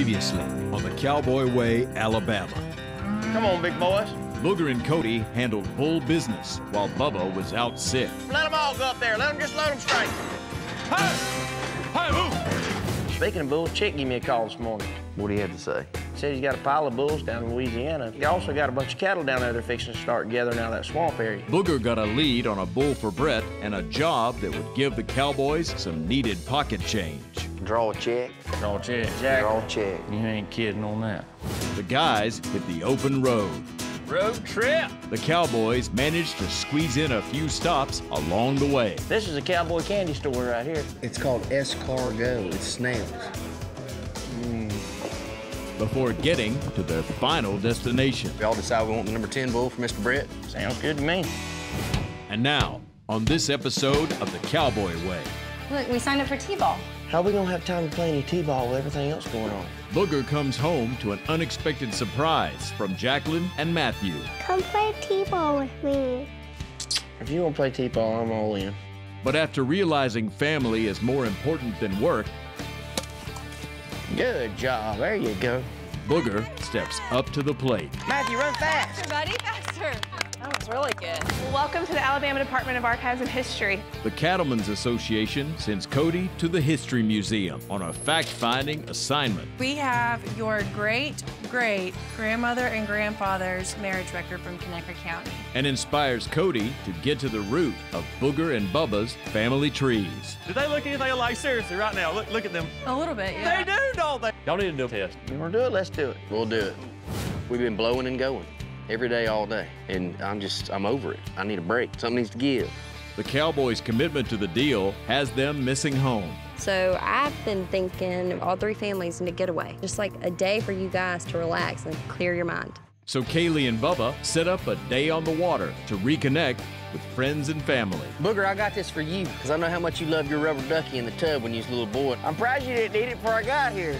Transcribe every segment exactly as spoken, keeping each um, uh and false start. Previously on the Cowboy Way, Alabama. Come on, big boys. Booger and Cody handled bull business while Bubba was out sick. Let them all go up there. Let them just let them strike. Hey! Hey, boo! Speaking of bulls, Chick gave me a call this morning. What do you have to say? He said he's got a pile of bulls down in Louisiana. He also got a bunch of cattle down there they're fixing to start gathering out of that swamp area. Booger got a lead on a bull for Brett and a job that would give the Cowboys some needed pocket change. Draw a check. Draw a check. Exactly. Draw a check. You ain't kidding on that. The guys hit the open road. Road trip. The Cowboys managed to squeeze in a few stops along the way. This is a cowboy candy store right here. It's called Escargot. It's snails. Mm. Before getting to their final destination. We all decide we want the number ten bull for Mister Brett. Sounds good to me. And now, on this episode of The Cowboy Way. Look, we signed up for T-ball. How are we gonna have time to play any T-ball with everything else going on? Booger comes home to an unexpected surprise from Jacqueline and Matthew. Come play T-ball with me. If you wanna play T-ball, I'm all in. But after realizing family is more important than work... Good job, there you go. Booger steps up to the plate. Matthew, run fast. Faster, buddy, faster. That was really good. Welcome to the Alabama Department of Archives and History. The Cattlemen's Association sends Cody to the History Museum on a fact-finding assignment. We have your great-great-grandmother and grandfather's marriage record from Conecuh County. And inspires Cody to get to the root of Booger and Bubba's family trees. Do they look anything alike? Seriously, right now, look, look at them. A little bit, yeah. They do, don't they? Y'all need to do a test. You want to do it? Let's do it. We'll do it. We've been blowing and going. Every day, all day, and I'm just, I'm over it. I need a break. Something needs to give. The Cowboys' commitment to the deal has them missing home. So I've been thinking all three families need a getaway, just like a day for you guys to relax and clear your mind. So Kaylee and Bubba set up a day on the water to reconnect with friends and family. Booger, I got this for you, because I know how much you loved your rubber ducky in the tub when you was a little boy. I'm proud you didn't need it before I got here.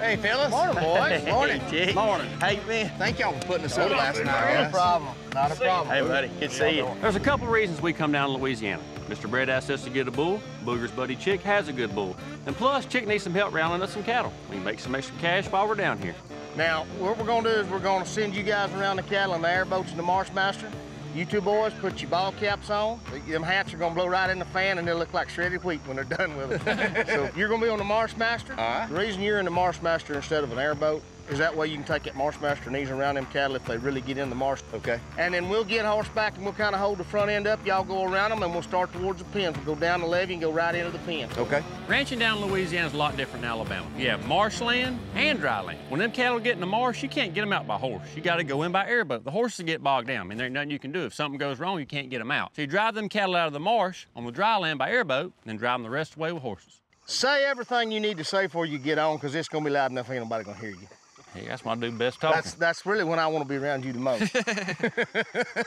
Hey, fellas. Morning, boys. Morning. Hey, morning. How you been? Thank y'all for putting us up last night, guys. Not a problem. Not a problem. Hey, buddy. Good to see you. There's a couple reasons we come down to Louisiana. Mister Brett asked us to get a bull. Booger's buddy Chick has a good bull. And plus, Chick needs some help rounding up some cattle. We can make some extra cash while we're down here. Now, what we're going to do is we're going to send you guys around the cattle in the airboats and the Marshmaster. You two boys, put your ball caps on. Them hats are gonna blow right in the fan and they'll look like shredded wheat when they're done with it. So you're gonna be on the Marshmaster. Uh-huh. The reason you're in the Marshmaster instead of an airboat is that way you can take that Marshmaster and ease around them cattle if they really get in the marsh. Okay. And then we'll get horseback and we'll kind of hold the front end up. Y'all go around them and we'll start towards the pens. We'll go down the levee and go right into the pen. Okay. Ranching down in Louisiana is a lot different than Alabama. You have marshland and dry land. When them cattle get in the marsh, you can't get them out by horse. You got to go in by airboat. The horses get bogged down. I mean, there ain't nothing you can do. If something goes wrong, you can't get them out. So you drive them cattle out of the marsh on the dry land by airboat, and then drive them the rest of the way with horses. Say everything you need to say before you get on, because it's going to be loud enough ain't nobody going to hear you. Hey, that's my dude best talking. That's, that's really when I want to be around you the most.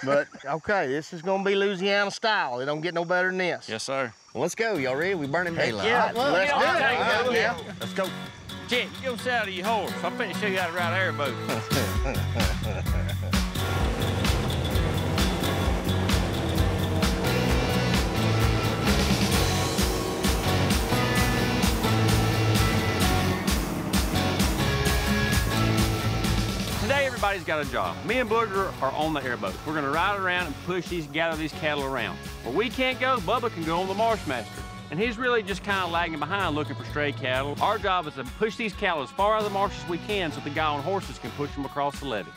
But, okay, this is going to be Louisiana style. It don't get no better than this. Yes, sir. Well, let's go. Y'all ready? We burning daylight. Yeah, well, let's, let's do it. Right, yeah. Yeah. Let's go. Chick, you go side of your horse. I'm finna show you how to ride airboat. Everybody's got a job. Me and Booger are on the airboat. We're gonna ride around and push these, gather these cattle around. Where we can't go, Bubba can go on the Marshmaster. And he's really just kind of lagging behind looking for stray cattle. Our job is to push these cattle as far out of the marsh as we can so the guy on horses can push them across the levee.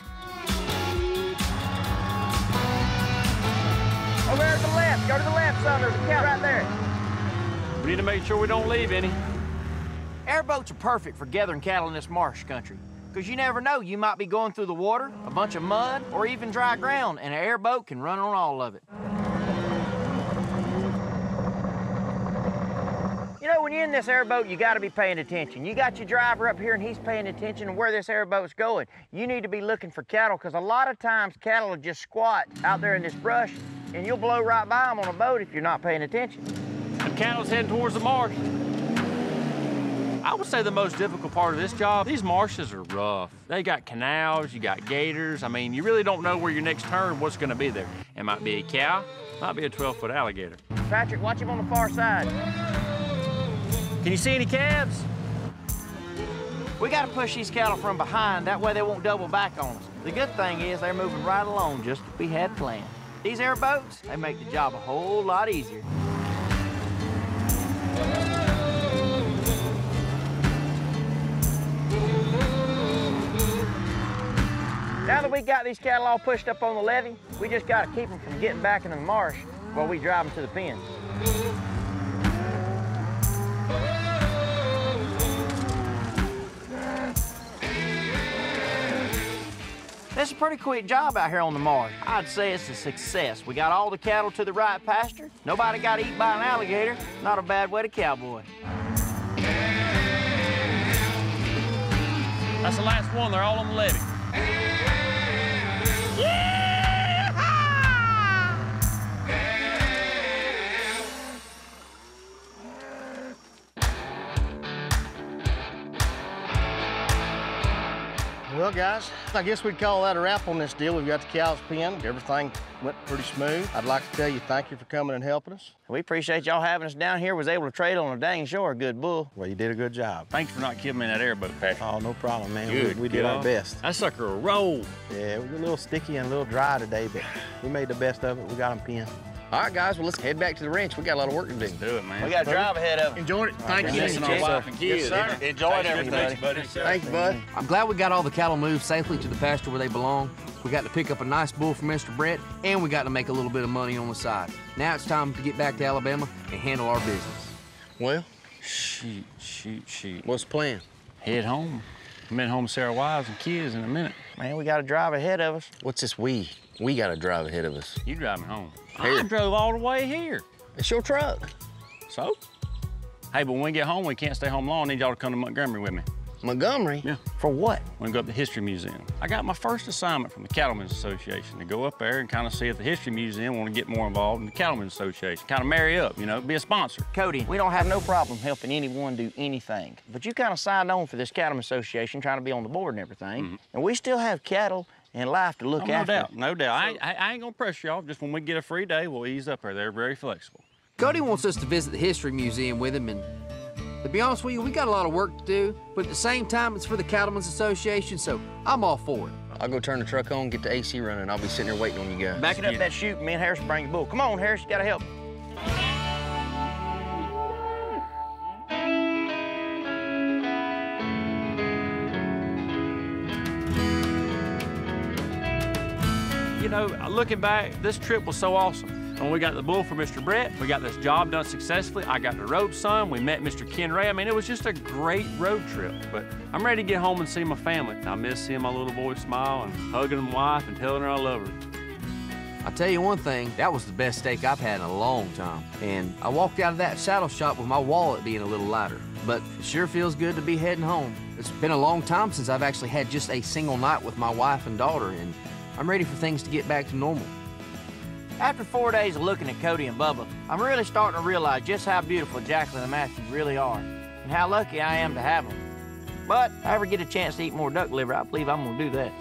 Over there to the left, go to the left, son, there's a cattle right there. We need to make sure we don't leave any. Airboats are perfect for gathering cattle in this marsh country. Because you never know, you might be going through the water, a bunch of mud, or even dry ground, and an airboat can run on all of it. You know, when you're in this airboat, you gotta be paying attention. You got your driver up here and he's paying attention to where this airboat's going. You need to be looking for cattle, because a lot of times cattle will just squat out there in this brush, and you'll blow right by them on a boat if you're not paying attention. The cattle's heading towards the marsh. I would say the most difficult part of this job, these marshes are rough. They got canals, you got gators. I mean, you really don't know where your next turn, what's gonna be there. It might be a cow, might be a twelve foot alligator. Patrick, watch him on the far side. Can you see any calves? We gotta push these cattle from behind, that way they won't double back on us. The good thing is they're moving right along just as we had planned. These airboats, they make the job a whole lot easier. Now that we got these cattle all pushed up on the levee, we just got to keep them from getting back into the marsh while we drive them to the pen. This is a pretty quick job out here on the marsh. I'd say it's a success. We got all the cattle to the right pasture. Nobody got eaten by an alligator. Not a bad way to cowboy. That's the last one. They're all on the levee. Well, guys, I guess we'd call that a wrap on this deal. We've got the cows penned. Everything went pretty smooth. I'd like to tell you thank you for coming and helping us. We appreciate y'all having us down here. Was able to trade on a dang shore, a good bull. Well, you did a good job. Thanks for not giving me that airboat, Patrick. Oh, no problem, man. Good we we did our best. That sucker will roll. Yeah, it was a little sticky and a little dry today, but we made the best of it. We got them penned. All right, guys, well, let's head back to the ranch. We got a lot of work to do. Let's do it, man. We got to drive ahead of it. Enjoyed it. Thank you. Yes, sir. Enjoyed everything, buddy. Thank you, bud. I'm glad we got all the cattle moved safely to the pasture where they belong. We got to pick up a nice bull from Mister Brett, and we got to make a little bit of money on the side. Now it's time to get back to Alabama and handle our business. Well, shoot, shoot, shoot. What's the plan? Head home. I'm at home with Sarah wives and kids in a minute. Man, we got to drive ahead of us. What's this we? We got to drive ahead of us. You driving home. Here. I drove all the way here. It's your truck. So? Hey, but when we get home, we can't stay home long. I need y'all to come to Montgomery with me. Montgomery? Yeah. For what? We're gonna go up to the History Museum. I got my first assignment from the Cattlemen's Association to go up there and kind of see if the History Museum want to get more involved in the Cattlemen's Association, kind of marry up, you know, be a sponsor. Cody, we don't have no problem helping anyone do anything, but you kind of signed on for this Cattlemen's Association, trying to be on the board and everything, mm-hmm. and we still have cattle and life to look oh, no after. No doubt, no doubt. I, I, I ain't gonna pressure y'all. Just when we get a free day, we'll ease up there. They're very flexible. Cody wants us to visit the History Museum with him, and to be honest with you, we got a lot of work to do, but at the same time, it's for the Cattlemen's Association, so I'm all for it. I'll go turn the truck on, get the A C running. I'll be sitting there waiting on you guys. Backing up yeah. that chute, me and Harris bring the bull. Come on, Harris, you gotta help. You know, looking back, this trip was so awesome. When we got the bull for Mister Brett, we got this job done successfully. I got the rope some. We met Mister Ken Ray. I mean, it was just a great road trip. But I'm ready to get home and see my family. I miss seeing my little boy smile and hugging my wife and telling her I love her. I'll tell you one thing, that was the best steak I've had in a long time. And I walked out of that saddle shop with my wallet being a little lighter. But it sure feels good to be heading home. It's been a long time since I've actually had just a single night with my wife and daughter. And I'm ready for things to get back to normal. After four days of looking at Cody and Bubba, I'm really starting to realize just how beautiful Jacqueline and Matthew really are and how lucky I am to have them. But if I ever get a chance to eat more duck liver, I believe I'm gonna do that.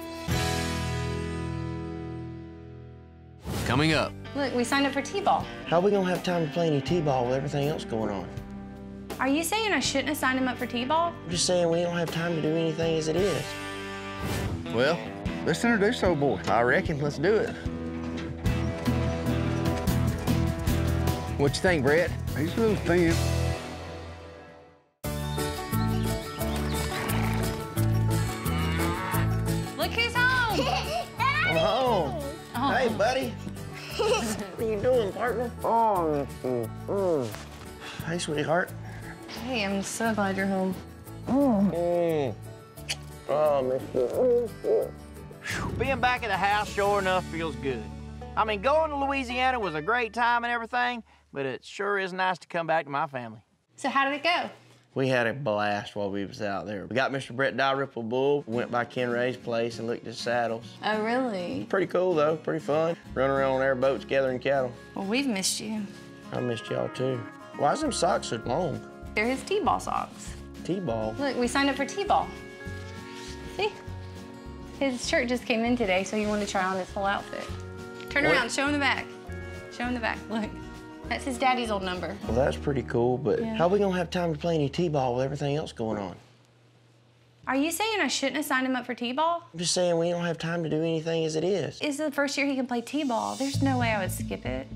Coming up. Look, we signed up for T-ball. How are we gonna have time to play any T-ball with everything else going on? Are you saying I shouldn't have signed him up for T-ball? I'm just saying we don't have time to do anything as it is. Well, let's introduce old boy. I reckon, let's do it. What you think, Brett? He's a little thin. Look who's home! I'm home. Oh. Hey, buddy. What are you doing, partner? Oh, mm, mm. Hey, sweetheart. Hey, I'm so glad you're home. Mm. Mm. Oh, Mister Being back at the house sure enough feels good. I mean, going to Louisiana was a great time and everything, but it sure is nice to come back to my family. So how did it go? We had a blast while we was out there. We got Mister Brett Dalrymple bull, went by Ken Ray's place and looked at saddles. Oh, really? Pretty cool, though, pretty fun. Running around on airboats, gathering cattle. Well, we've missed you. I missed y'all, too. Why's them socks so long? They're his T-ball socks. T-ball. Look, we signed up for T-ball. See? His shirt just came in today, so he wanted to try on his whole outfit. Turn what? around, show him the back. Show him the back, look. That's his daddy's old number. Well, that's pretty cool, but yeah. How are we gonna have time to play any T-ball with everything else going on? Are you saying I shouldn't have signed him up for T-ball? I'm just saying we don't have time to do anything as it is. It's the first year he can play T-ball. There's no way I would skip it.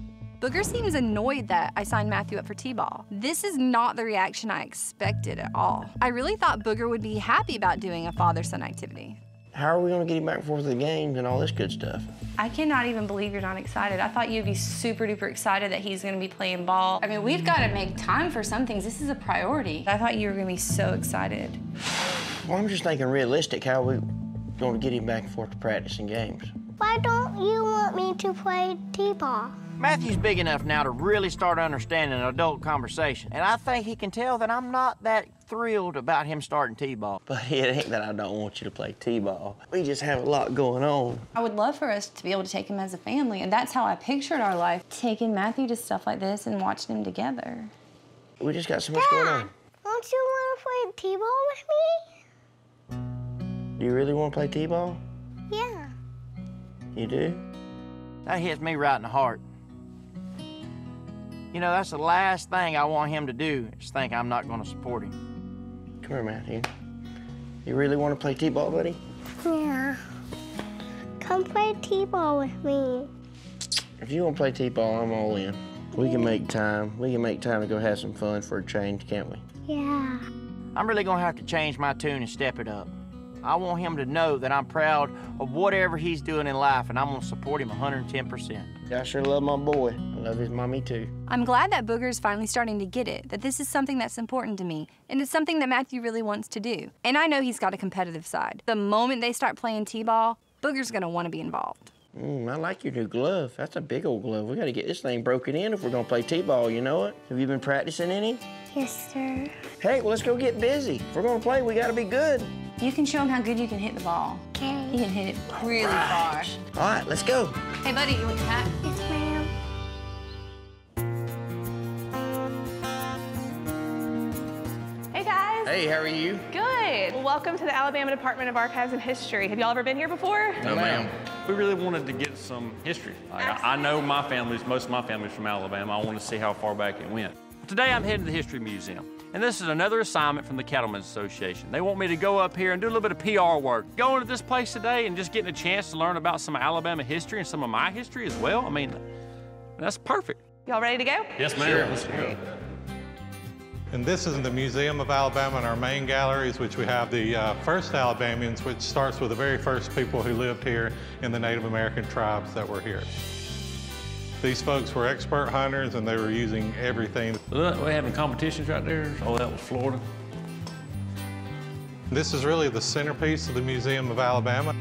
Booger seems annoyed that I signed Matthew up for T-ball. This is not the reaction I expected at all. I really thought Booger would be happy about doing a father-son activity. How are we gonna get him back and forth to the games and all this good stuff? I cannot even believe you're not excited. I thought you'd be super duper excited that he's gonna be playing ball. I mean, we've gotta make time for some things. This is a priority. I thought you were gonna be so excited. Well, I'm just thinking realistic, how we gonna get him back and forth to practice and games. Why don't you want me to play T-ball? Matthew's big enough now to really start understanding an adult conversation, and I think he can tell that I'm not that thrilled about him starting T-ball. But it ain't that I don't want you to play T-ball. We just have a lot going on. I would love for us to be able to take him as a family, and that's how I pictured our life, taking Matthew to stuff like this and watching him together. We just got so much Dad, going on. Don't you want to play T-ball with me? Do you really want to play T-ball? Yeah. You do? That hits me right in the heart. You know, that's the last thing I want him to do, is think I'm not going to support him. Come here, Matthew. You really want to play T-ball, buddy? Yeah. Come play T-ball with me. If you want to play T-ball, I'm all in. We can make time. We can make time to go have some fun for a change, can't we? Yeah. I'm really going to have to change my tune and step it up. I want him to know that I'm proud of whatever he's doing in life, and I'm gonna support him one hundred ten percent. I sure love my boy. I love his mommy, too. I'm glad that Booger's finally starting to get it, that this is something that's important to me, and it's something that Matthew really wants to do. And I know he's got a competitive side. The moment they start playing T-ball, Booger's gonna wanna be involved. Mm, I like your new glove. That's a big old glove. We gotta get this thing broken in if we're gonna play T-ball, you know it? Have you been practicing any? Yes, sir. Hey, well, let's go get busy. If we're gonna play, we gotta be good. You can show him how good you can hit the ball. Okay. You can hit it really far. All right, let's go. Hey, buddy, you want your hat? Yes, ma'am. Hey, guys. Hey, how are you? Good. Well, welcome to the Alabama Department of Archives and History. Have y'all ever been here before? No, ma'am. We really wanted to get some history. Like, I, I know my family's, most of my family's from Alabama. I want to see how far back it went. Today, I'm heading to the History Museum. And this is another assignment from the Cattlemen's Association. They want me to go up here and do a little bit of P R work. Going to this place today and just getting a chance to learn about some Alabama history and some of my history as well. I mean, that's perfect. Y'all ready to go? Yes, ma'am. Sure. Let's go. And this is in the Museum of Alabama, and our main galleries, which we have the uh, first Alabamians, which starts with the very first people who lived here and the Native American tribes that were here. These folks were expert hunters, and they were using everything. Look, we're having competitions right there. Oh, that was Florida. This is really the centerpiece of the Museum of Alabama.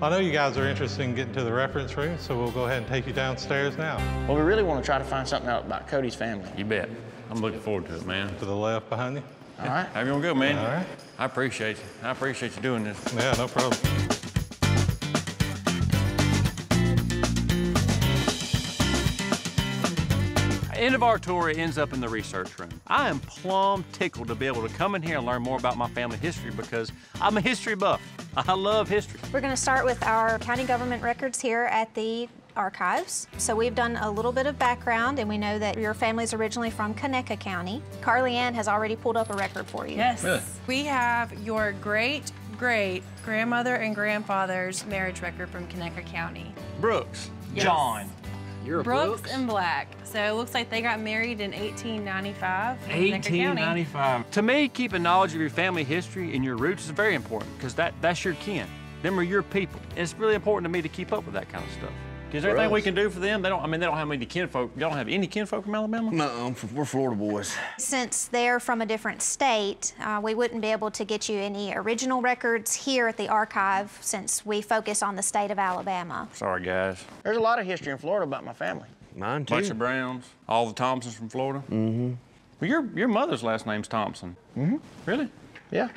I know you guys are interested in getting to the reference room, so we'll go ahead and take you downstairs now. Well, we really want to try to find something out about Cody's family. You bet. I'm looking forward to it, man. To the left behind you. All right. How you gonna go, man? All right. I appreciate you. I appreciate you doing this. Yeah, no problem. End of our tour, it ends up in the research room. I am plumb tickled to be able to come in here and learn more about my family history because I'm a history buff. I love history. We're gonna start with our county government records here at the archives. So we've done a little bit of background, and we know that your family's originally from Conecuh County. Carly Ann has already pulled up a record for you. Yes. Really? We have your great, great grandmother and grandfather's marriage record from Conecuh County. Brooks. Yes. John. You're a Brooks, Brooks and Black. So it looks like they got married in eighteen ninety-five. eighteen ninety-five. To me, keeping knowledge of your family history and your roots is very important because that, that's your kin. Them are your people. And it's really important to me to keep up with that kind of stuff. Is there anything we can do for them? They don't. I mean, they don't have many kinfolk. Y'all don't have any kinfolk from Alabama? No, we're Florida boys. Since they're from a different state, uh, we wouldn't be able to get you any original records here at the archive since we focus on the state of Alabama. Sorry, guys. There's a lot of history in Florida about my family. Mine, too. Bunch of Browns. All the Thompsons from Florida. Mm-hmm. Well, your, your mother's last name's Thompson. Mm-hmm. Really? Yeah.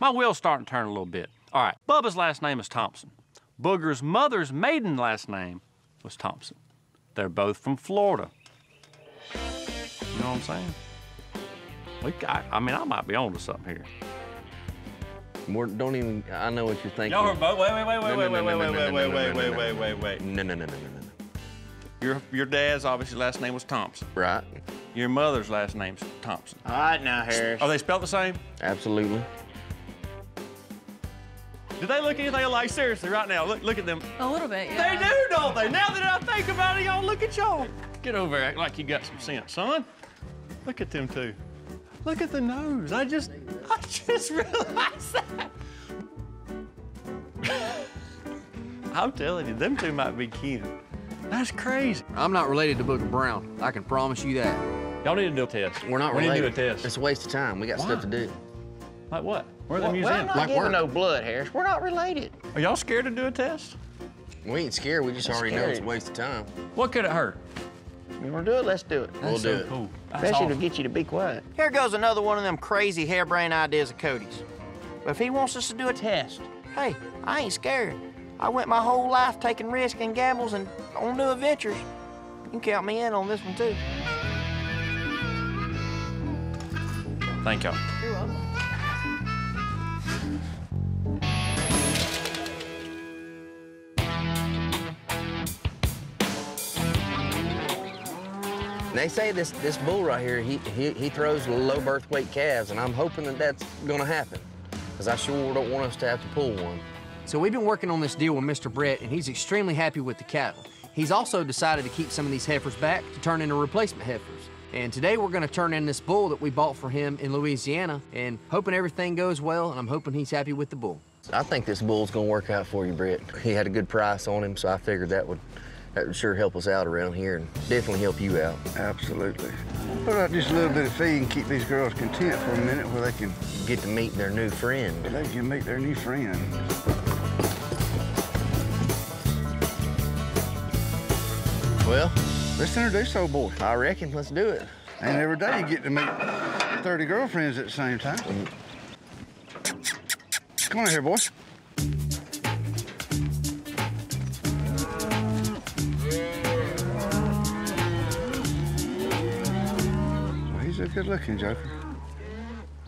My wheel's starting to turn a little bit. All right, Bubba's last name is Thompson. Booger's mother's maiden last name was Thompson. They're both from Florida. You know what I'm saying? we, I, I mean, I might be onto something here. More, don't even, I know what you're thinking. Y'all heard Bo? Wait, wait, wait, wait, wait, wait, wait, wait, wait, wait, wait, wait, wait, wait. No, no, no, no, no, no. Your, your dad's, obviously, last name was Thompson. Right. Your mother's last name's Thompson. All right, now, Harris. Are they spelled the same? Absolutely. Do they look anything alike? Seriously, right now, look look at them. A little bit, yeah. They do, don't they? Now that I think about it, y'all, look at y'all. Get over there, act like you got some sense, son. Look at them two. Look at the nose. I just, I just realized that. I'm telling you, them two might be kin. That's crazy. I'm not related to Booger Brown. I can promise you that. Y'all need to do a test. We're not we related. We need to do a test. It's a waste of time. We got Why? stuff to do. Like what? Where are well, the museum? We're not like we're no blood, Harris. We're not related. Are y'all scared to do a test? We ain't scared. We just That's already scary. know it's a waste of time. What could it hurt? You want to do it? Let's do it. That's we'll do so it. Cool. Especially awesome. It'll get you to be quiet. Here goes another one of them crazy harebrained ideas of Cody's. But if he wants us to do a test, hey, I ain't scared. I went my whole life taking risks and gambles and on new adventures. You can count me in on this one, too. Thank y'all. You're welcome. They say this this bull right here, he, he he throws low birth weight calves, and I'm hoping that that's gonna happen, because I sure don't want us to have to pull one. So we've been working on this deal with Mister Brett, and he's extremely happy with the cattle. He's also decided to keep some of these heifers back to turn into replacement heifers. And today we're gonna turn in this bull that we bought for him in Louisiana, and hoping everything goes well, and I'm hoping he's happy with the bull. I think this bull's gonna work out for you, Brett. He had a good price on him, so I figured that would That would sure help us out around here and definitely help you out. Absolutely. Put out just a little bit of feed and keep these girls content for a minute where they can get to meet their new friend. They can meet their new friend. Well, let's introduce old boy. I reckon. Let's do it. And every day you get to meet thirty girlfriends at the same time. Mm-hmm. Come on here, boy. Good looking, Joker.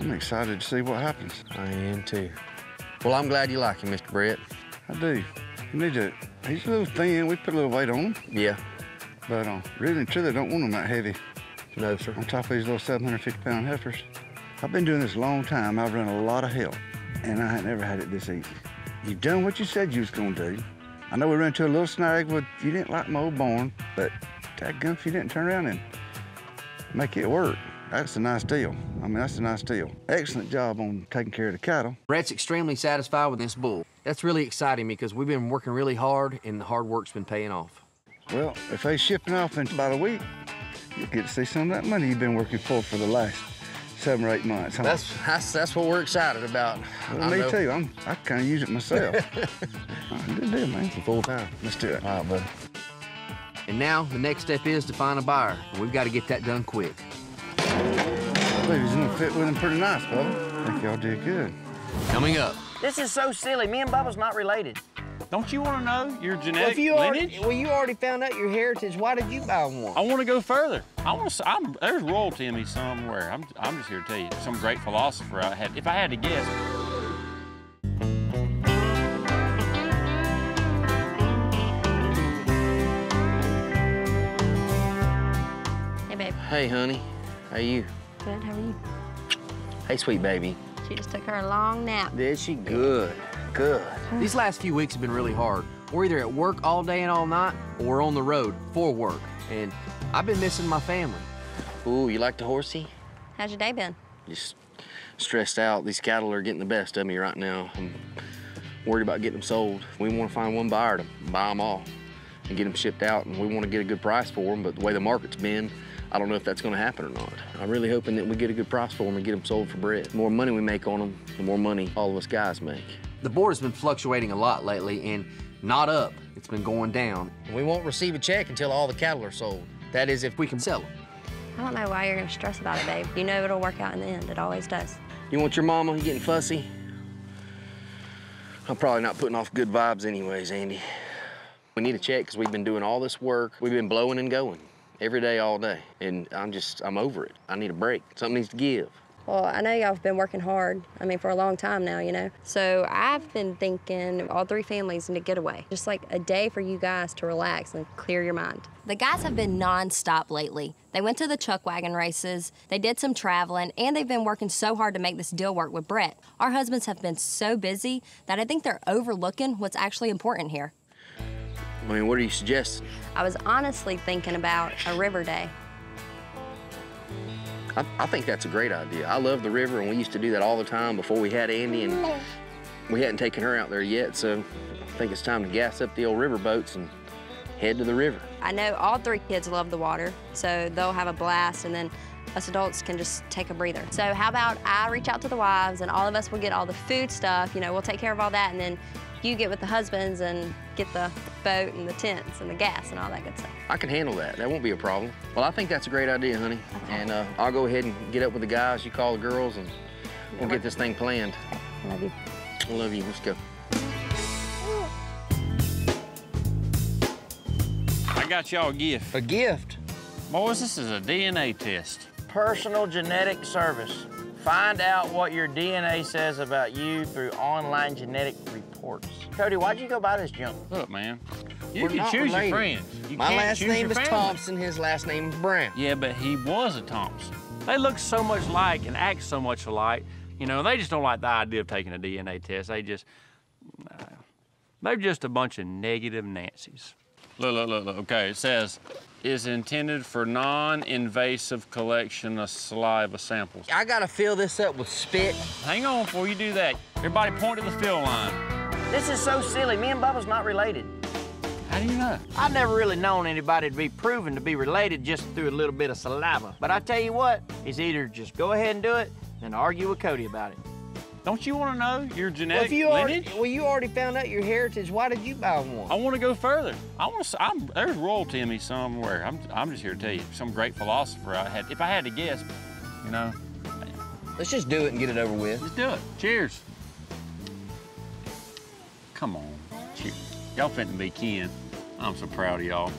I'm excited to see what happens. I am too. Well, I'm glad you like him, Mister Brett. I do. You need to, he's a little thin. We put a little weight on him. Yeah. But uh, really and truly, I don't want him that heavy. No, sir. On top of these little seven hundred fifty pound heifers. I've been doing this a long time. I've run a lot of hell, and I ain't never had it this easy. You've done what you said you was going to do. I know we ran into a little snag with you didn't like my old barn, but that gump, you didn't turn around and make it work. That's a nice deal. I mean, that's a nice deal. Excellent job on taking care of the cattle. Brett's extremely satisfied with this bull. That's really exciting because we've been working really hard, and the hard work's been paying off. Well, if they're shipping off in about a week, you'll get to see some of that money you've been working for for the last seven or eight months. Huh? That's, that's that's what we're excited about. Well, me know. too. I'm, I kind of use it myself. Good deal, man. Full time. Let's do it. All right, buddy. And now the next step is to find a buyer. We've got to get that done quick. He's gonna fit with him pretty nice, Bubba. I think y'all did good. Coming up. This is so silly. Me and Bubba's not related. Don't you want to know your genetic well, if you lineage? Already, well, you already found out your heritage. Why did you buy one? I want to go further. I want to. I'm, there's royalty in me somewhere. I'm. I'm just here to tell you. Some great philosopher I had. If I had to guess. Hey, babe. Hey, honey. How are you? Good, how are you? Hey, sweet baby. She just took her a long nap. Did she? Good, good. These last few weeks have been really hard. We're either at work all day and all night, or we're on the road for work. And I've been missing my family. Ooh, you like the horsey? How's your day been? Just stressed out. These cattle are getting the best of me right now. I'm worried about getting them sold. We want to find one buyer to buy them all and get them shipped out. And we want to get a good price for them, but the way the market's been, I don't know if that's gonna happen or not. I'm really hoping that we get a good price for them and get them sold for bread. The more money we make on them, the more money all of us guys make. The board has been fluctuating a lot lately, and not up, it's been going down. We won't receive a check until all the cattle are sold. That is, if we can sell them. I don't know why you're gonna stress about it, babe. You know it'll work out in the end, it always does. You want your mama getting fussy? I'm probably not putting off good vibes anyways, Andy. We need a check because we've been doing all this work. We've been blowing and going. Every day, all day. And I'm just, I'm over it. I need a break. Something needs to give. well, I know y'all have been working hard, I mean, for a long time now, you know. So I've been thinking all three families need a getaway, just like a day for you guys to relax and clear your mind. The guys have been nonstop lately. They went to the chuck wagon races, they did some traveling, and they've been working so hard to make this deal work with Brett. Our husbands have been so busy that I think they're overlooking what's actually important here. I mean, what do you suggest? I was honestly thinking about a river day. I, I think that's a great idea. I love the river, and we used to do that all the time before we had Andy, and we hadn't taken her out there yet, so I think it's time to gas up the old river boats and head to the river. I know all three kids love the water, so they'll have a blast, and then us adults can just take a breather. So how about I reach out to the wives, and all of us will get all the food stuff, you know, we'll take care of all that, and then you get with the husbands and get the boat and the tents and the gas and all that good stuff. I can handle that. That won't be a problem. Well, I think that's a great idea, honey. Okay. And uh, I'll go ahead and get up with the guys. You call the girls, and we'll get this thing planned. I love you. I love you. Let's go. I got y'all a gift. A gift? Boys, this is a D N A test. Personal genetic service. Find out what your D N A says about you through online genetic reports. Cody, why'd you go buy this junk? Look, man, you We're can choose related. your friends. You My last name is family. Thompson, his last name is Brown. Yeah, but he was a Thompson. They look so much alike and act so much alike. You know, they just don't like the idea of taking a D N A test. They just, uh, they're just a bunch of negative Nancys. Look, look, look, look, okay, it says, is intended for non-invasive collection of saliva samples. I gotta fill this up with spit. Hang on before you do that. Everybody point to the fill line. This is so silly. Me and Bubba's not related. How do you know? I've never really known anybody to be proven to be related just through a little bit of saliva. But I tell you what, it's either just go ahead and do it and argue with Cody about it. Don't you want to know your genetic well, you lineage? Already, well, you already found out your heritage. Why did you buy one? I want to go further. I want to. I'm, there's royalty in me somewhere. I'm. I'm just here to tell you. Some great philosopher I had. If I had to guess, you know. Let's just do it and get it over with. Let's do it. Cheers. Come on. Cheers. Y'all finna be kin. I'm so proud of y'all.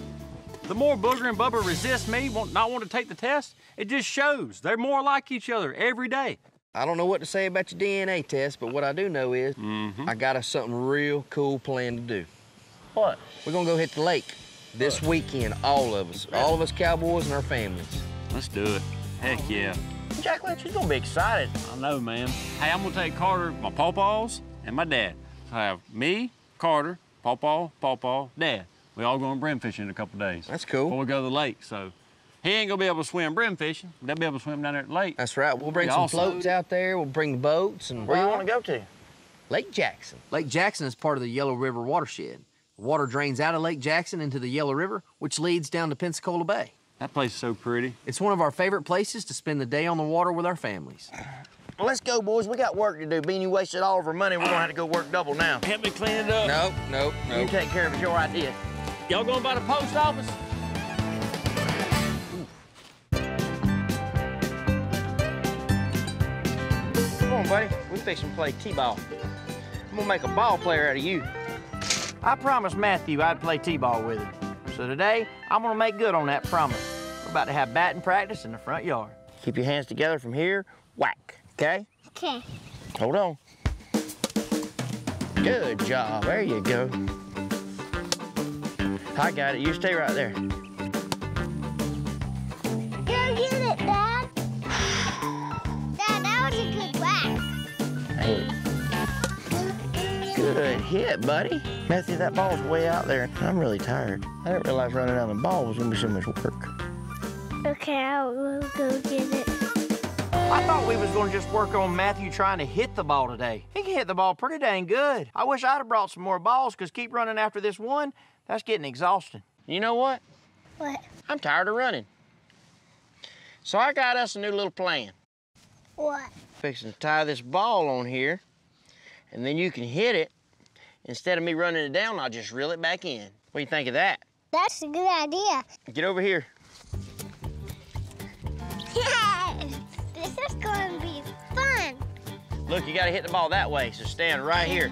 The more Booger and Bubba resist me, won't not want to take the test. It just shows they're more like each other every day. I don't know what to say about your D N A test, but what I do know is mm-hmm. I got us something real cool planned to do. What? We're gonna go hit the lake this what? weekend, all of us. All of us cowboys and our families. Let's do it. Heck yeah. Jacqueline, she's gonna be excited. I know, man. Hey, I'm gonna take Carter, my pawpaws, and my dad. So I have me, Carter, pawpaw, pawpaw, dad. We all going brim fishing in a couple days. That's cool. Before we go to the lake, so. He ain't gonna be able to swim brim fishing. They'll be able to swim down there at the lake. That's right. We'll bring some floats out there. We'll bring the boats. And where do you want to go to? Lake Jackson. Lake Jackson is part of the Yellow River watershed. The water drains out of Lake Jackson into the Yellow River, which leads down to Pensacola Bay. That place is so pretty. It's one of our favorite places to spend the day on the water with our families. Well, let's go, boys. We got work to do. Beanie wasted all of her money. We're gonna have to go work double now. Help me clean it up. Nope, nope, nope. You take care of your idea. Y'all going by the post office? Buddy, we fixin' to play t-ball. I'm gonna make a ball player out of you. I promised Matthew I'd play t-ball with him. So today, I'm gonna make good on that promise. We're about to have batting practice in the front yard. Keep your hands together from here, whack, okay? Okay. Hold on. Good job, there you go. I got it, you stay right there. Go get it, Dad. Dad, that was a good whack. Hey. Good hit, buddy. Matthew, that ball's way out there. I'm really tired. I didn't realize running down the ball was gonna be so much work. Okay, I will go get it. I thought we was gonna just work on Matthew trying to hit the ball today. He can hit the ball pretty dang good. I wish I'd have brought some more balls, because keep running after this one, that's getting exhausting. You know what? What? I'm tired of running. So I got us a new little plan. What? Fixing to tie this ball on here, and then you can hit it. Instead of me running it down, I'll just reel it back in. What do you think of that? That's a good idea. Get over here. This is going to be fun. Look, you got to hit the ball that way, so stand right here.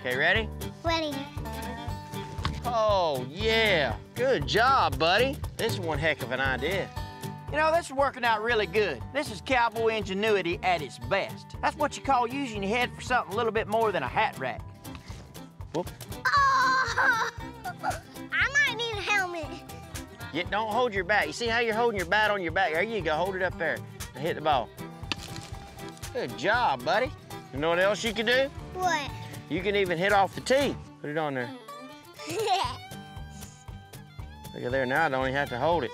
Okay, ready? Ready. Oh, yeah. Good job, buddy. This is one heck of an idea. You know, this is working out really good. This is cowboy ingenuity at its best. That's what you call using your head for something a little bit more than a hat rack. Whoop. Oh, I might need a helmet. Yeah, don't hold your bat. You see how you're holding your bat on your back? There you go, hold it up there to hit the ball. Good job, buddy. You know what else you can do? What? You can even hit off the tee. Put it on there. Look at there, now I don't even have to hold it.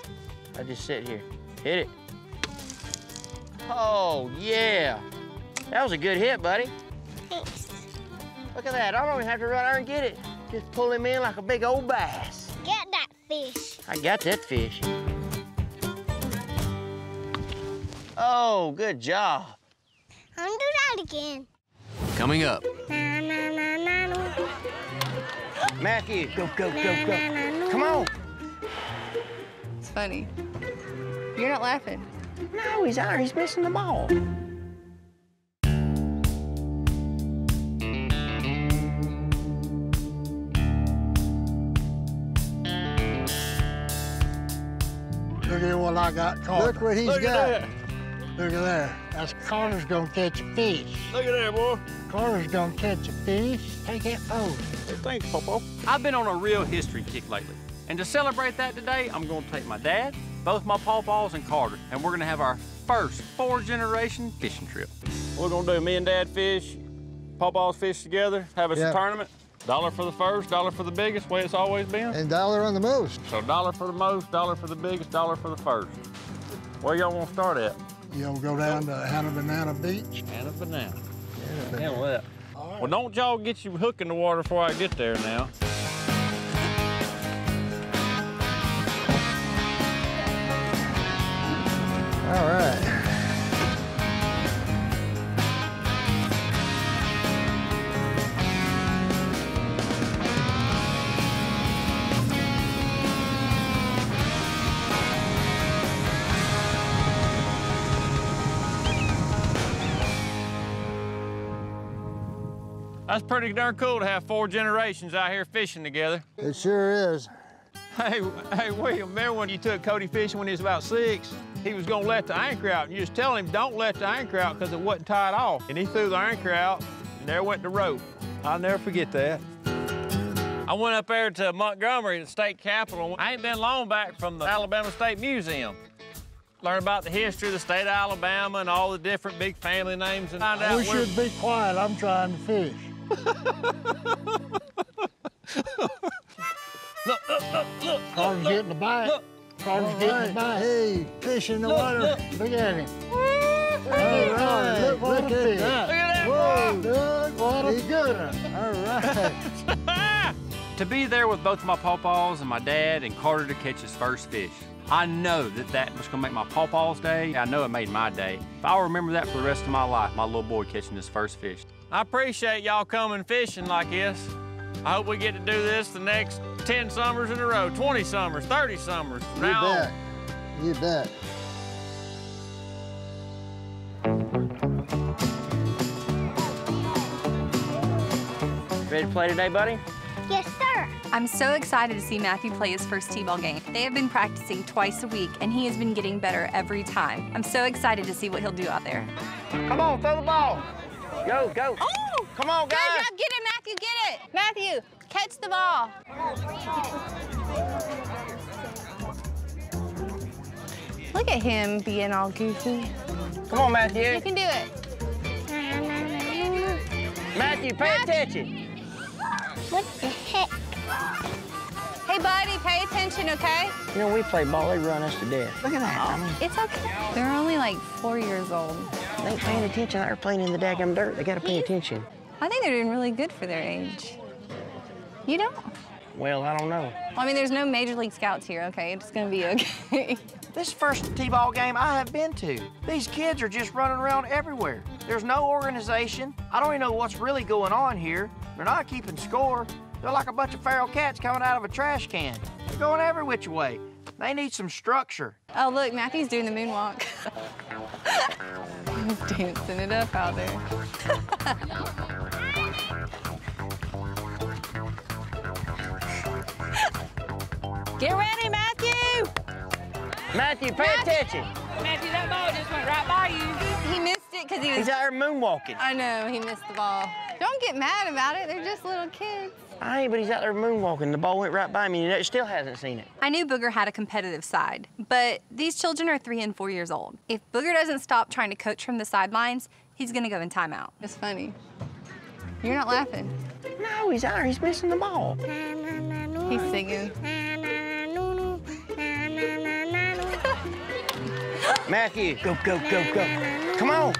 I just sit here. Hit it. Oh, yeah. That was a good hit, buddy. Thanks. Look at that. I don't even have to run out and get it. Just pull him in like a big old bass. Get that fish. I got that fish. Oh, good job. I'm gonna do that again. Coming up. Na, na, na, na, na. Matthew, go, go, na, go, go. Na, na, na, na. Come on. It's funny. You're not laughing. No, he's out. He's missing the ball. Look at what I got caught. Look what he's Look got. At that. Look at there. That's Carter's gonna catch a fish. Look at there, boy. Carter's gonna catch a fish. Take that pole. Thanks, Popo. I've been on a real history kick lately. And to celebrate that today, I'm gonna take my dad, both my pawpaws and Carter, and we're gonna have our first four-generation fishing trip. We're gonna do me and dad fish, pawpaws fish together, have us yeah. a tournament. Dollar for the first, dollar for the biggest, way it's always been. And dollar on the most. So dollar for the most, dollar for the biggest, dollar for the first. Where y'all wanna start at? Y'all go down to Hannah Banana Beach. Hannah Banana. Yeah, Hannah that. Right. Well, don't y'all get your hook in the water before I get there now. All right. That's pretty darn cool to have four generations out here fishing together. It sure is. Hey, hey, William, remember when you took Cody fishing when he was about six? He was gonna let the anchor out, and you just telling him, don't let the anchor out because it wasn't tied off. And he threw the anchor out, and there went the rope. I'll never forget that. I went up there to Montgomery, the state capitol. I ain't been long back from the Alabama State Museum. Learn about the history of the state of Alabama and all the different big family names. And find out we where... should be quiet, I'm trying to fish. Look, look, look, look. Carter's getting the bite. Look. Carter's getting the bite. Hey, fish in the look, water. Look. Look at him. All right. Look, look, look at that. Look at that. Whoa, Doug. What a good one. All right. To be there with both my pawpaws and my dad and Carter to catch his first fish, I know that that was going to make my pawpaws' day. I know it made my day. I'll remember that for the rest of my life, my little boy catching his first fish. I appreciate y'all coming fishing like this. I hope we get to do this the next ten summers in a row, twenty summers, thirty summers. You bet. You bet. Ready to play today, buddy? Yes, sir. I'm so excited to see Matthew play his first T-ball game. They have been practicing twice a week, and he has been getting better every time. I'm so excited to see what he'll do out there. Come on, throw the ball. Go, go. Oh! Come on, guys. Good job. Get it, Matthew. Get it. Matthew, catch the ball. Look at him being all goofy. Come on, Matthew. You can do it. Matthew, pay Matthew. attention. What the heck? Hey, buddy, pay attention, okay? You know, we play ball, they run us to death. Look at that. Um, it's okay. They're only like four years old. They ain't paying attention. They're playing in the daggum dirt. They gotta pay attention. I think they're doing really good for their age. You don't? Well, I don't know. Well, I mean, there's no Major League Scouts here, okay? It's gonna be okay. This first T-ball game I have been to. These kids are just running around everywhere. There's no organization. I don't even know what's really going on here. They're not keeping score. They're like a bunch of feral cats coming out of a trash can. They're going every which way. They need some structure. Oh, look, Matthew's doing the moonwalk. He's dancing it up out there. Get ready, Matthew! Matthew, pay Matthew. attention. Matthew, that ball just went right by you. He missed it because he was... He's out there moonwalking. I know, he missed the ball. Don't get mad about it. They're just little kids. I ain't, but he's out there moonwalking. The ball went right by me, and he still hasn't seen it. I knew Booger had a competitive side, but these children are three and four years old. If Booger doesn't stop trying to coach from the sidelines, he's going to go in timeout. It's funny. You're not laughing. No, he's out there. He's missing the ball. He's singing. Matthew, go, go, go, go. Come on.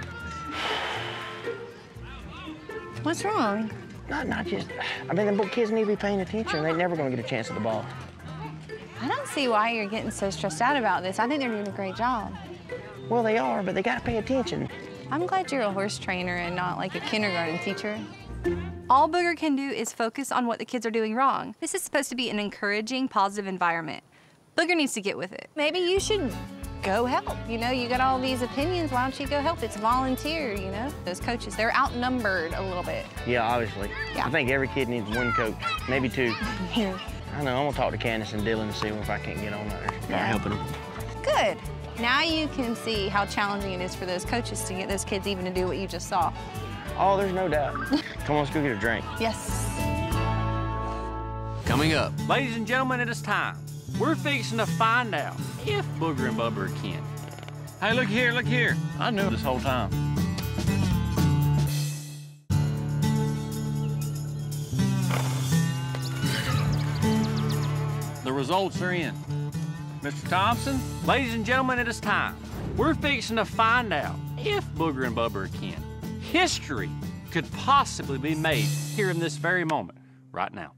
What's wrong? Not, not just, I mean, the kids need to be paying attention. They're never going to get a chance at the ball. I don't see why you're getting so stressed out about this. I think they're doing a great job. Well, they are, but they got to pay attention. I'm glad you're a horse trainer and not like a kindergarten teacher. All Booger can do is focus on what the kids are doing wrong. This is supposed to be an encouraging, positive environment. Booger needs to get with it. Maybe you should go help. You know, you got all these opinions. Why don't you go help? It's volunteer, you know? Those coaches, they're outnumbered a little bit. Yeah, obviously. Yeah. I think every kid needs one coach, maybe two. Yeah. I know, I'm gonna talk to Candace and Dylan to see if I can't get on there. Yeah. Helping them. Good. Now you can see how challenging it is for those coaches to get those kids even to do what you just saw. Oh, there's no doubt. Come on, let's go get a drink. Yes. Coming up. Ladies and gentlemen, it is time. We're fixing to find out if Booger and Bubba are kin. Hey, look here, look here. I knew this whole time. The results are in. Mister Thompson, ladies and gentlemen, it is time. We're fixing to find out if Booger and Bubba are kin. History could possibly be made here in this very moment, right now.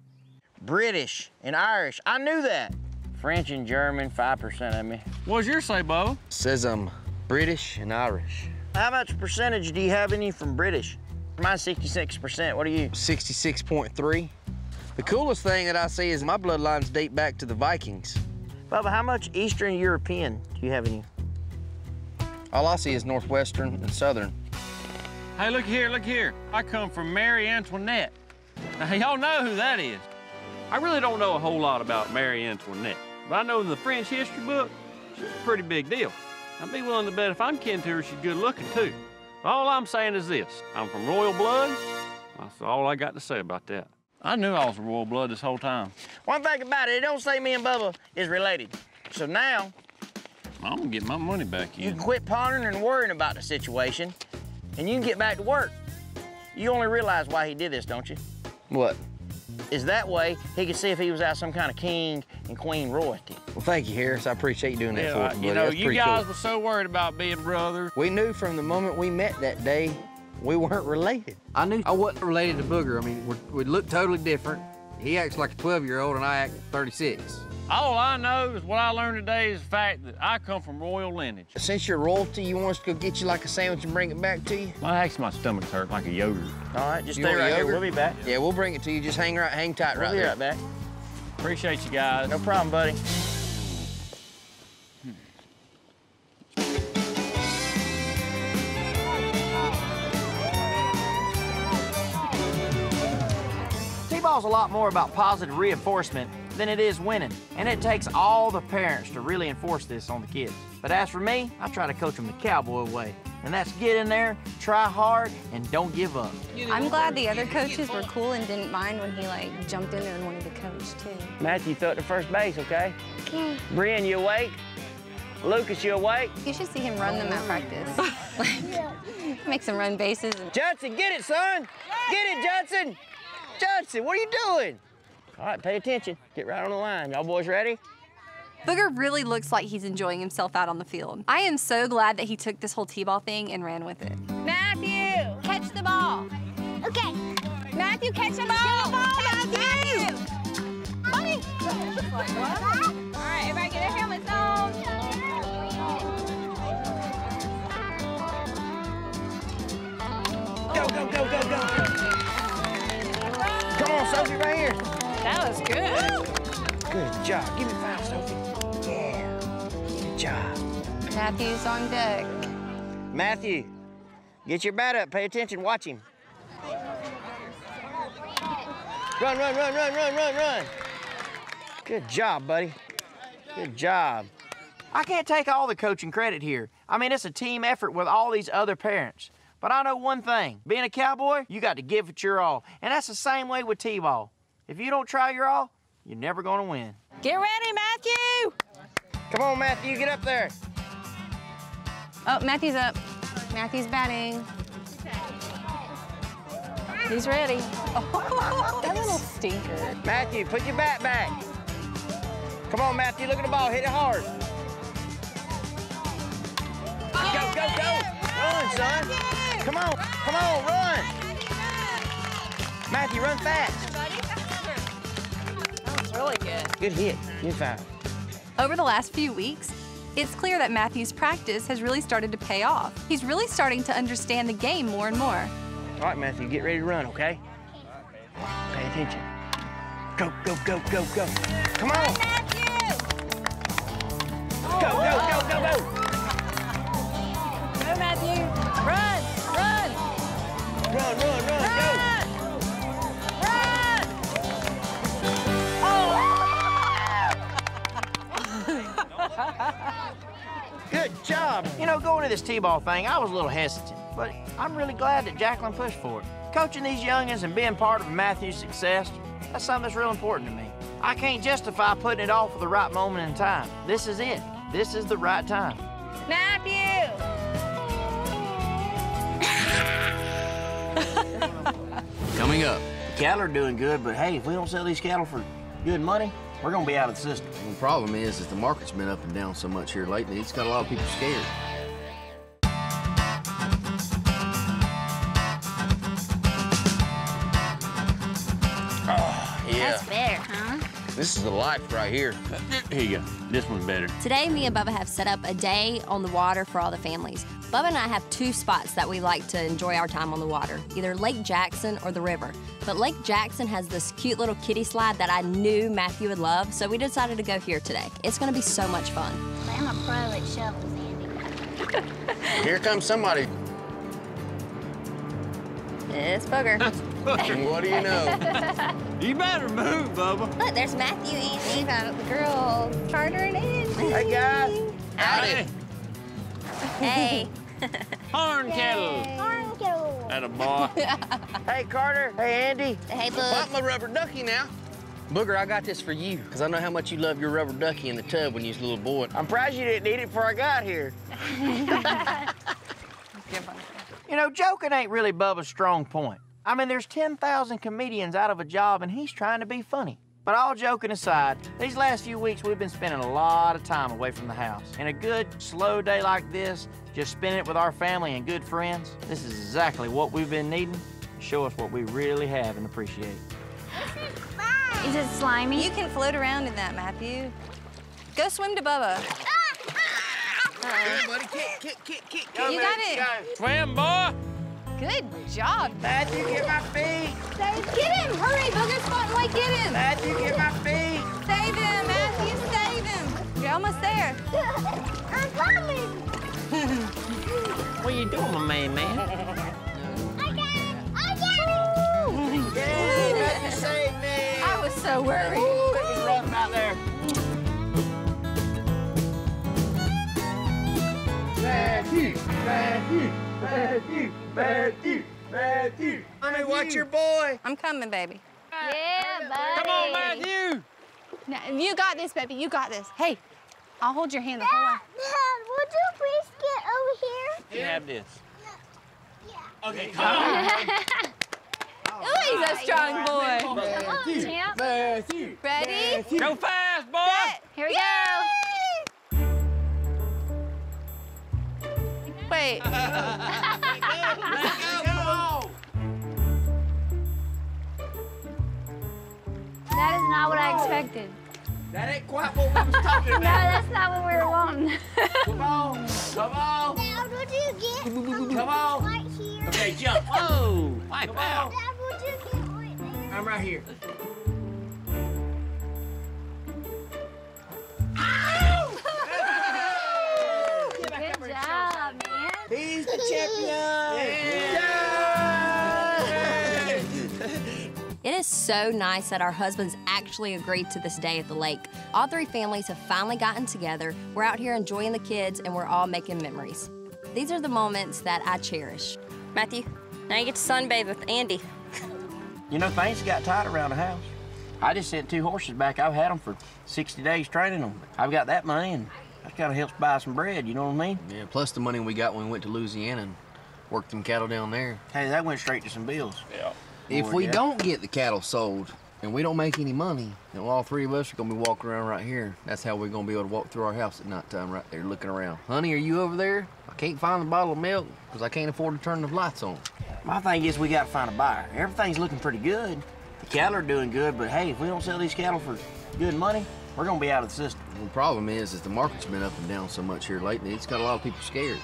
British and Irish, I knew that. French and German, five percent of me. What's your say, Bo? Says I'm British and Irish. How much percentage do you have in you from British? Mine's sixty-six percent, what are you? sixty-six point three. The coolest thing that I see is my bloodlines date back to the Vikings. Bubba, how much Eastern European do you have in you? All I see is Northwestern and Southern. Hey, look here, look here. I come from Marie Antoinette. Now, y'all know who that is. I really don't know a whole lot about Marie Antoinette, but I know in the French history book, she's a pretty big deal. I'd be willing to bet if I'm kin to her, she's good looking too. But all I'm saying is this, I'm from royal blood. That's all I got to say about that. I knew I was royal blood this whole time. One thing about it, it don't say me and Bubba is related. So now... I'm gonna get my money back in. You can quit pondering and worrying about the situation, and you can get back to work. You only realize why he did this, don't you? What? Is that way he could see if he was out some kind of king and queen royalty. Well, thank you, Harris. I appreciate you doing that yeah, for us, buddy. You know, you guys cool. were so worried about being brothers. We knew from the moment we met that day we weren't related. I knew I wasn't related to Booger. I mean, we look totally different. He acts like a twelve-year-old, and I act thirty-six. All I know is what I learned today is the fact that I come from royal lineage. Since you're royalty, you want us to go get you like a sandwich and bring it back to you? My actually, my stomach's hurt like a yogurt. All right, just you stay right here. We'll be back. Yeah, we'll bring it to you. Just hang right, hang tight we'll right there. We'll be right back. Appreciate you guys. No problem, buddy. T-ball's a lot more about positive reinforcement than it is winning, and it takes all the parents to really enforce this on the kids. But as for me, I try to coach them the cowboy way, and that's get in there, try hard, and don't give up. I'm glad the other coaches were cool and didn't mind when he like jumped in there and wanted to coach too. Matthew, throw it to first base, okay? Okay. Brian, you awake? Lucas, you awake? You should see him run them at practice. Like, makes him run bases. And... Judson, get it, son! Get it, Judson! Judson, what are you doing? All right, pay attention. Get right on the line. Y'all boys ready? Booger really looks like he's enjoying himself out on the field. I am so glad that he took this whole T-ball thing and ran with it. Matthew, catch the ball. Okay. Matthew, catch the ball. Catch the ball, Matthew. Money. All right, everybody get their helmets on. Go, go, go, go, go. Come on, Sophie, right here. That was good. Woo! Good job. Give me five, Sophie. Yeah. Good job. Matthew's on deck. Matthew, get your bat up. Pay attention. Watch him. Run, run, run, run, run, run, run. Good job, buddy. Good job. I can't take all the coaching credit here. I mean, it's a team effort with all these other parents. But I know one thing, being a Cowboy, you got to give it your all. And that's the same way with T-ball. If you don't try your all, you're never gonna win. Get ready, Matthew! Come on, Matthew, get up there. Oh, Matthew's up. Matthew's batting. He's ready. Oh, that little stinker. Matthew, put your bat back. Come on, Matthew, look at the ball, hit it hard. Go, go, go! Run, son! Come on, come on, run! Matthew, run fast! That was really good. Good hit. You're fine. Over the last few weeks, it's clear that Matthew's practice has really started to pay off. He's really starting to understand the game more and more. All right, Matthew, get ready to run, okay? Pay attention. Go, go, go, go, go! Come on! Go, go, go, go, go! Matthew, run, run! Run, run, run, run. Go! Run! Oh! Good job. You know, going to this T-ball thing, I was a little hesitant, but I'm really glad that Jacqueline pushed for it. Coaching these youngins and being part of Matthew's success, that's something that's real important to me. I can't justify putting it off for the right moment in time. This is it. This is the right time. Matthew! Coming up. The cattle are doing good, but hey, if we don't sell these cattle for good money, we're gonna be out of the system. And the problem is, is the market's been up and down so much here lately, it's got a lot of people scared. Oh, yeah. That's better, huh? This is the life right here. Here you go. This one's better. Today, me and Bubba have set up a day on the water for all the families. Bubba and I have two spots that we like to enjoy our time on the water, either Lake Jackson or the river. But Lake Jackson has this cute little kiddie slide that I knew Matthew would love, so we decided to go here today. It's going to be so much fun. I'm a pro at shovels, Andy. Here comes somebody. It's Booger. Booger. What do you know? You better move, Bubba. Look, there's Matthew and Eve out at the girl chartering in. Hey, guys. Howdy. Hey. Horn kettle. Horn kettle. At a bar. Hey, Carter. Hey, Andy. Hey, Booger. I bought my rubber ducky now. Booger, I got this for you, because I know how much you love your rubber ducky in the tub when you was a little boy. I'm surprised you didn't eat it before I got here. You know, joking ain't really Bubba's strong point. I mean, there's ten thousand comedians out of a job, and he's trying to be funny. But all joking aside, these last few weeks, we've been spending a lot of time away from the house. And a good, slow day like this, just spending it with our family and good friends, this is exactly what we've been needing. Show us what we really have and appreciate. Is it slimy? You can float around in that, Matthew. Go swim to Bubba. Good, buddy. Kick, kick, kick, kick. Go, you got it. Go. Swim, boy. Good job. Matthew, get my feet. Save. Get him. Hurry, Booger Spotlight, get him. Matthew, get my feet. Save him, Matthew, save him. You're almost there. I'm coming. What are you doing, my man, man? I got it. I got it. Yay, Matthew saved me. I was so worried. Ooh, it was rough out there. Matthew, Matthew, Matthew, Matthew, Matthew. Mommy, watch your boy. I'm coming, baby. Yeah, buddy. Come on, Matthew. Now, you got this, baby. You got this. Hey, I'll hold your hand the whole way. Dad, would you please get over here? You have this. Yeah. yeah. Okay, come on. Ooh, he's a strong boy. Come on, champ. Matthew. Ready? Matthew. Go fast, boy. Set. Here we Yay! go. Wait. Let go, let go, come on. That is not what I expected. That ain't quite what we was talking about. No, that's not what we were wanting. Come on, come on. Dad, what do you get? Come, come on. Right here. Okay, jump. Whoa. Wipe come out. Dad, what do you get right there? I'm right here. He's the champion! Yeah. Yeah. It is so nice that our husbands actually agreed to this day at the lake. All three families have finally gotten together. We're out here enjoying the kids, and we're all making memories. These are the moments that I cherish. Matthew, now you get to sunbathe with Andy. You know, things got tight around the house. I just sent two horses back. I've had them for sixty days training them. I've got that money, and that kind of helps buy some bread, you know what I mean? Yeah, plus the money we got when we went to Louisiana and worked them cattle down there. Hey, that went straight to some bills. Yeah. If Lord, we yeah. don't get the cattle sold and we don't make any money, then all three of us are going to be walking around right here. That's how we're going to be able to walk through our house at nighttime right there looking around. Honey, are you over there? I can't find the bottle of milk because I can't afford to turn the lights on. My thing is we got to find a buyer. Everything's looking pretty good. The cattle are doing good, but hey, if we don't sell these cattle for good money, we're going to be out of the system. The problem is is the market's been up and down so much here lately, it's got a lot of people scared.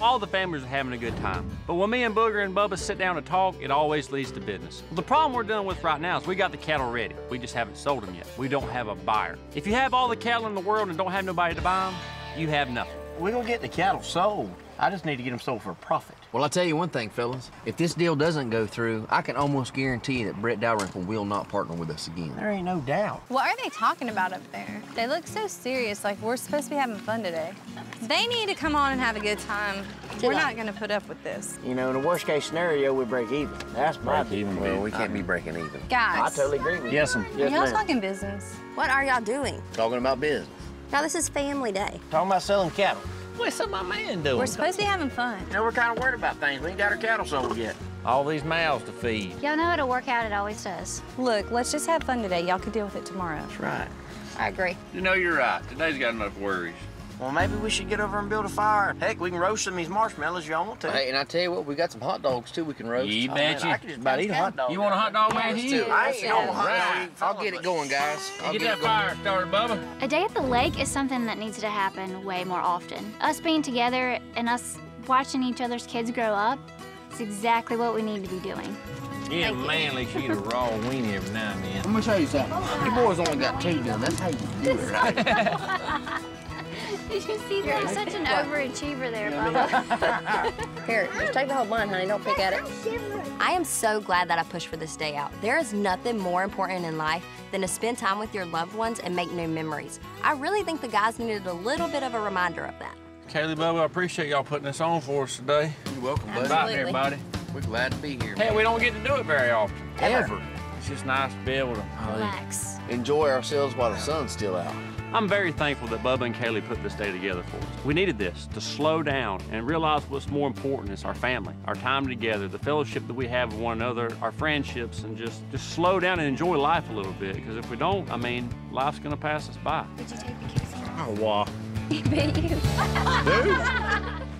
All the families are having a good time, but when me and Booger and Bubba sit down to talk, it always leads to business. The problem we're dealing with right now is we got the cattle ready. We just haven't sold them yet. We don't have a buyer. If you have all the cattle in the world and don't have nobody to buy them, you have nothing. We're gonna get the cattle sold. I just need to get them sold for a profit. Well, I'll tell you one thing, fellas. If this deal doesn't go through, I can almost guarantee that Brett Dalrymple will not partner with us again. There ain't no doubt. What are they talking about up there? They look so serious, like we're supposed to be having fun today. They need to come on and have a good time. Did we're I? not gonna put up with this. You know, in the worst case scenario, we break even. That's my break even. Well, we can't I mean, be breaking even. Guys. I totally agree with you. Yes, ma'am. Yes, y'all talking business. What are y'all doing? Talking about business. Now, this is family day. Talking about selling cattle. What's up my man doing? We're supposed to be having fun. You know, we're kind of worried about things. We ain't got our cattle sold yet. All these mouths to feed. Y'all know it'll work out. It always does. Look, let's just have fun today. Y'all could deal with it tomorrow. That's right. I agree. You know, you're right. Today's got enough worries. Well, maybe we should get over and build a fire. Heck, we can roast some of these marshmallows if y'all want to. Hey, and I tell you what, we got some hot dogs, too, we can roast. You oh, bet man, you. I could just about eat a hot dog. You want a hot dog right here? I ain't no hot right. dog. I'll get it going, guys. I'll get, get that fire started, Bubba. A day at the lake is something that needs to happen way more often. Us being together and us watching each other's kids grow up is exactly what we need to be doing. Yeah, Thank manly, she's a raw weenie every now and then. I'm going to show you something. Oh, you boys only got two done. That's how you do it, right? Did you see that? I'm such an overachiever there, Bubba. Here, just take the whole bun, honey. Don't pick at it. I am so glad that I pushed for this day out. There is nothing more important in life than to spend time with your loved ones and make new memories. I really think the guys needed a little bit of a reminder of that. Kaylee, Bubba, I appreciate y'all putting this on for us today. You're welcome, buddy. Absolutely. Bye, everybody. We're glad to be here. Hey, man. We don't get to do it very often. Ever. Ever. It's just nice to be able to relax. Enjoy ourselves while the sun's still out. I'm very thankful that Bubba and Kaylee put this day together for us. We needed this to slow down and realize what's more important is our family, our time together, the fellowship that we have with one another, our friendships, and just, just slow down and enjoy life a little bit. Because if we don't, I mean, life's going to pass us by. Did you take the kids? Oh, wow. He bit you. Dude.